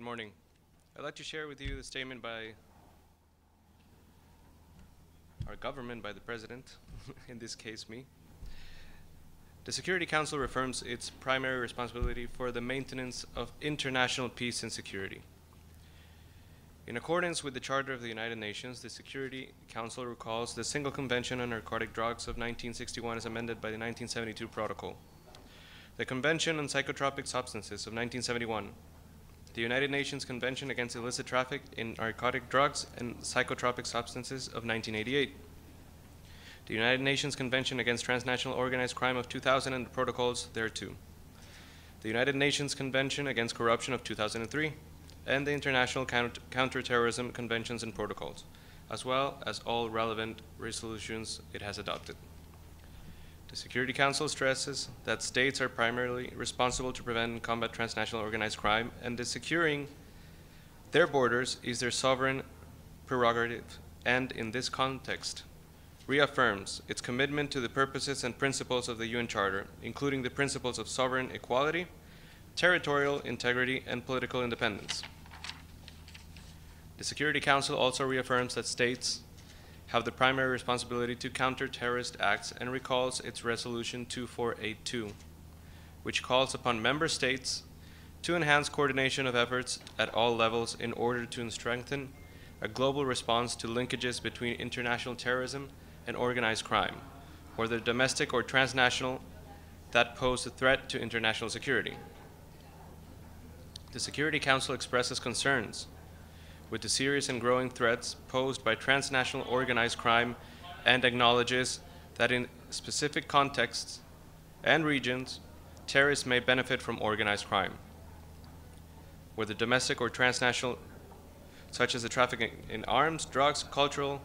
Good morning. I'd like to share with you the statement by our government, by the President, in this case me. The Security Council reaffirms its primary responsibility for the maintenance of international peace and security. In accordance with the Charter of the United Nations, the Security Council recalls the Single Convention on Narcotic Drugs of 1961 as amended by the 1972 Protocol, the Convention on Psychotropic Substances of 1971, the United Nations Convention Against Illicit Traffic in Narcotic Drugs and Psychotropic Substances of 1988, the United Nations Convention Against Transnational Organized Crime of 2000 and the protocols thereto, the United Nations Convention Against Corruption of 2003, and the International Counterterrorism Conventions and Protocols, as well as all relevant resolutions it has adopted. The Security Council stresses that states are primarily responsible to prevent and combat transnational organized crime, and that securing their borders is their sovereign prerogative, and in this context, reaffirms its commitment to the purposes and principles of the UN Charter, including the principles of sovereign equality, territorial integrity, and political independence. The Security Council also reaffirms that states have the primary responsibility to counter terrorist acts and recalls its Resolution 2482, which calls upon member states to enhance coordination of efforts at all levels in order to strengthen a global response to linkages between international terrorism and organized crime, whether domestic or transnational, that pose a threat to international security. The Security Council expresses concerns with the serious and growing threats posed by transnational organized crime and acknowledges that in specific contexts and regions, terrorists may benefit from organized crime, whether domestic or transnational, such as the trafficking in arms, drugs, cultural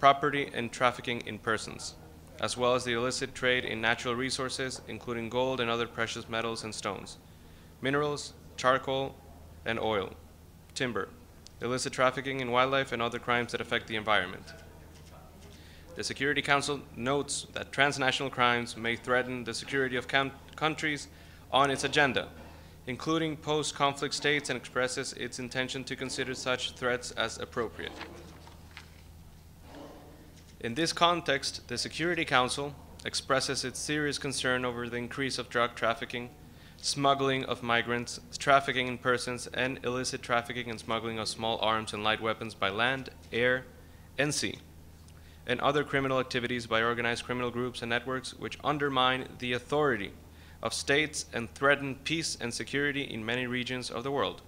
property, and trafficking in persons, as well as the illicit trade in natural resources, including gold and other precious metals and stones, minerals, charcoal and oil, timber, illicit trafficking in wildlife, and other crimes that affect the environment. The Security Council notes that transnational crimes may threaten the security of countries on its agenda, including post-conflict states, and expresses its intention to consider such threats as appropriate. In this context, the Security Council expresses its serious concern over the increase of drug trafficking, smuggling of migrants, trafficking in persons, and illicit trafficking and smuggling of small arms and light weapons by land, air, and sea, and other criminal activities by organized criminal groups and networks which undermine the authority of states and threaten peace and security in many regions of the world.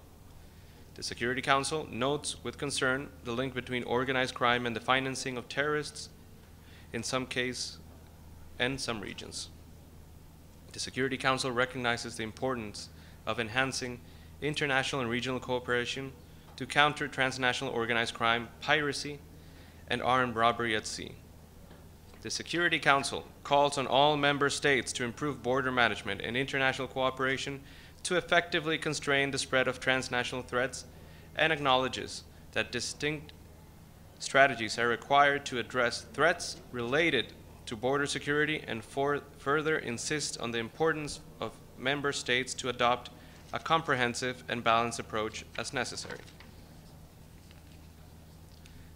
The Security Council notes with concern the link between organized crime and the financing of terrorists in some cases and some regions. The Security Council recognizes the importance of enhancing international and regional cooperation to counter transnational organized crime, piracy, and armed robbery at sea. The Security Council calls on all member states to improve border management and international cooperation to effectively constrain the spread of transnational threats, and acknowledges that distinct strategies are required to address threats related to border security, and further insist on the importance of member states to adopt a comprehensive and balanced approach as necessary.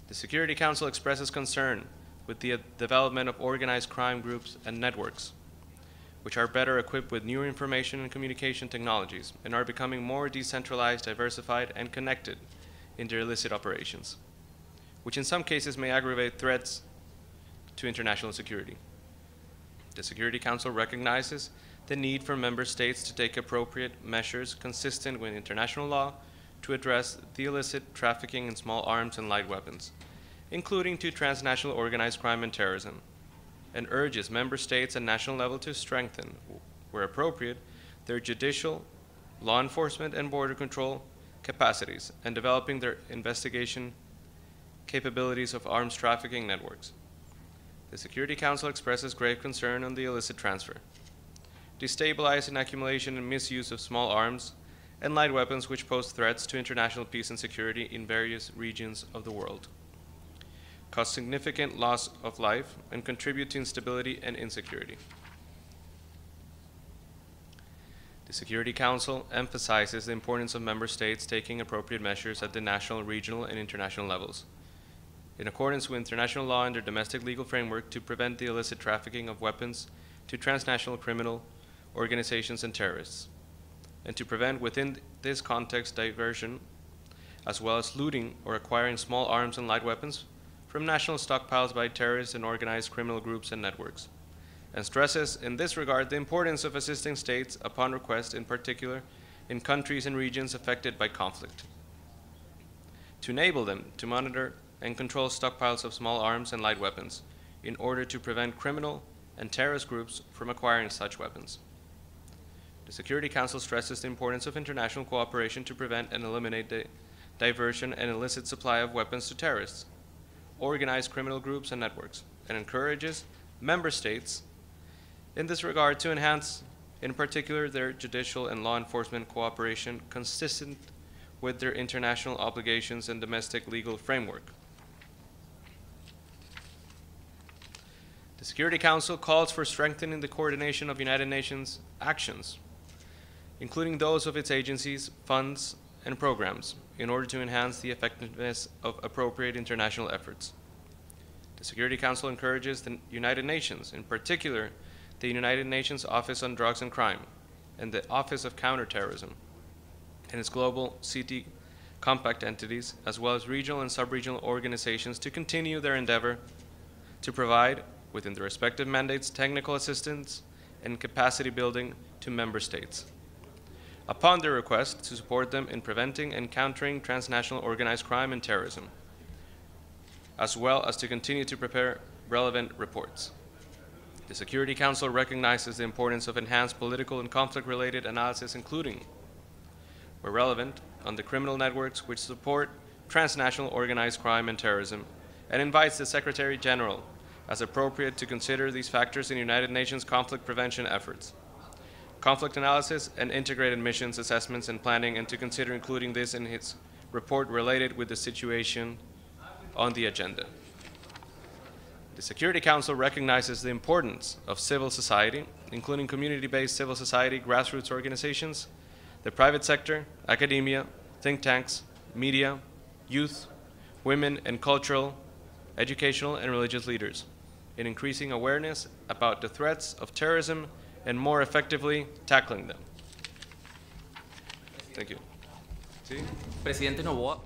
The Security Council expresses concern with the development of organized crime groups and networks, which are better equipped with new information and communication technologies and are becoming more decentralized, diversified, and connected in their illicit operations, which in some cases may aggravate threats to international security. The Security Council recognizes the need for member states to take appropriate measures consistent with international law to address the illicit trafficking in small arms and light weapons, including to transnational organized crime and terrorism, and urges member states at national level to strengthen, where appropriate, their judicial, law enforcement, and border control capacities, and developing their investigation capabilities of arms trafficking networks. The Security Council expresses grave concern on the illicit transfer, destabilizing accumulation and misuse of small arms and light weapons, which pose threats to international peace and security in various regions of the world, cause significant loss of life, and contribute to instability and insecurity. The Security Council emphasizes the importance of member states taking appropriate measures at the national, regional, and international levels, in accordance with international law and their domestic legal framework, to prevent the illicit trafficking of weapons to transnational criminal organizations and terrorists, and to prevent within this context diversion, as well as looting or acquiring small arms and light weapons from national stockpiles by terrorists and organized criminal groups and networks, and stresses in this regard the importance of assisting states upon request, in particular in countries and regions affected by conflict, to enable them to monitor and control stockpiles of small arms and light weapons in order to prevent criminal and terrorist groups from acquiring such weapons. The Security Council stresses the importance of international cooperation to prevent and eliminate the diversion and illicit supply of weapons to terrorists, organized criminal groups and networks, and encourages member states in this regard to enhance, in particular, their judicial and law enforcement cooperation consistent with their international obligations and domestic legal framework. The Security Council calls for strengthening the coordination of United Nations actions, including those of its agencies, funds, and programs, in order to enhance the effectiveness of appropriate international efforts. The Security Council encourages the United Nations, in particular the United Nations Office on Drugs and Crime and the Office of Counterterrorism, and its global CT compact entities, as well as regional and sub-regional organizations, to continue their endeavor to provide, within their respective mandates, technical assistance and capacity building to member states, upon their request, to support them in preventing and countering transnational organized crime and terrorism, as well as to continue to prepare relevant reports. The Security Council recognizes the importance of enhanced political and conflict-related analysis, including, where relevant, on the criminal networks which support transnational organized crime and terrorism, and invites the Secretary General, as appropriate, to consider these factors in United Nations conflict prevention efforts, conflict analysis, and integrated missions, assessments, and planning, and to consider including this in its report related with the situation on the agenda. The Security Council recognizes the importance of civil society, including community-based civil society, grassroots organizations, the private sector, academia, think tanks, media, youth, women, and cultural, educational, and religious leaders, in increasing awareness about the threats of terrorism and more effectively tackling them. Thank you. ¿Sí? Presidente Novoa,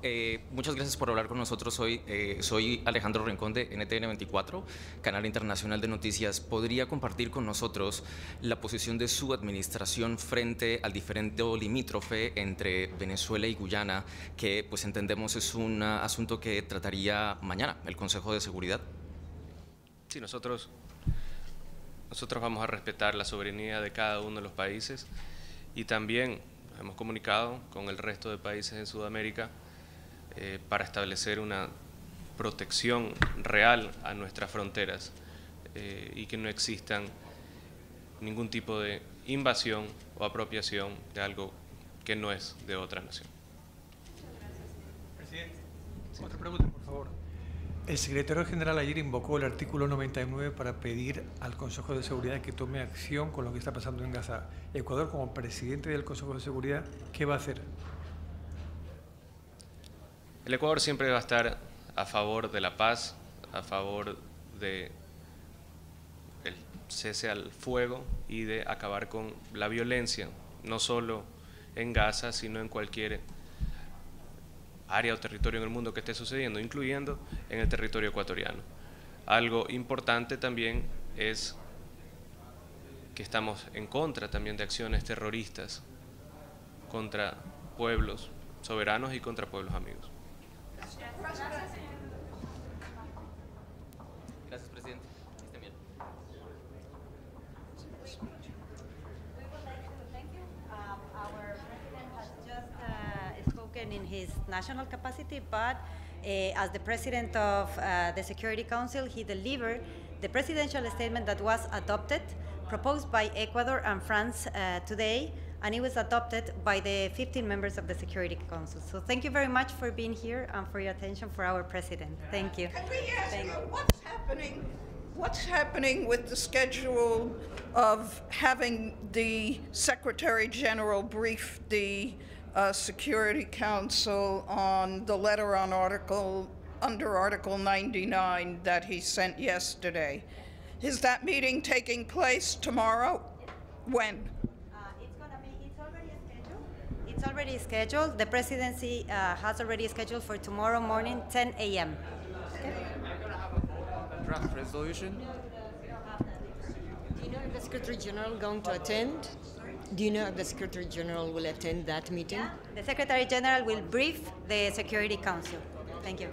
muchas gracias por hablar con nosotros hoy. Soy Alejandro Rincón de NTN24, canal internacional de noticias. ¿Podría compartir con nosotros la posición de su administración frente al diferendo limítrofe entre Venezuela y Guyana, que pues entendemos es un asunto que trataría mañana el Consejo de Seguridad? Sí, nosotros vamos a respetar la soberanía de cada uno de los países, y también hemos comunicado con el resto de países en Sudamérica para establecer una protección real a nuestras fronteras y que no existan ningún tipo de invasión o apropiación de algo que no es de otra nación. Presidente, otra pregunta, por favor. El secretario general ayer invocó el artículo 99 para pedir al Consejo de Seguridad que tome acción con lo que está pasando en Gaza. Ecuador, como presidente del Consejo de Seguridad, ¿qué va a hacer? El Ecuador siempre va a estar a favor de la paz, a favor del cese al fuego y de acabar con la violencia, no solo en Gaza, sino en cualquier área o territorio en el mundo que esté sucediendo, incluyendo en el territorio ecuatoriano. Algo importante también es que estamos en contra también de acciones terroristas contra pueblos soberanos y contra pueblos amigos. Gracias, presidente. In his national capacity, but as the president of the Security Council, he delivered the presidential statement that was adopted, proposed by Ecuador and France today, and it was adopted by the 15 members of the Security Council. So thank you very much for being here and for your attention for our president. Thank you. Can we ask you what's happening What's happening with the schedule of having the Secretary General brief the Security Council on the letter on under Article 99 that he sent yesterday? Is that meeting taking place tomorrow? When? It's already scheduled. The presidency has already scheduled for tomorrow morning, 10 a.m. Okay. Draft resolution. Do you know if the Secretary General is going to attend? Do you know if the Secretary General will attend that meeting? Yeah. The Secretary General will brief the Security Council. Thank you.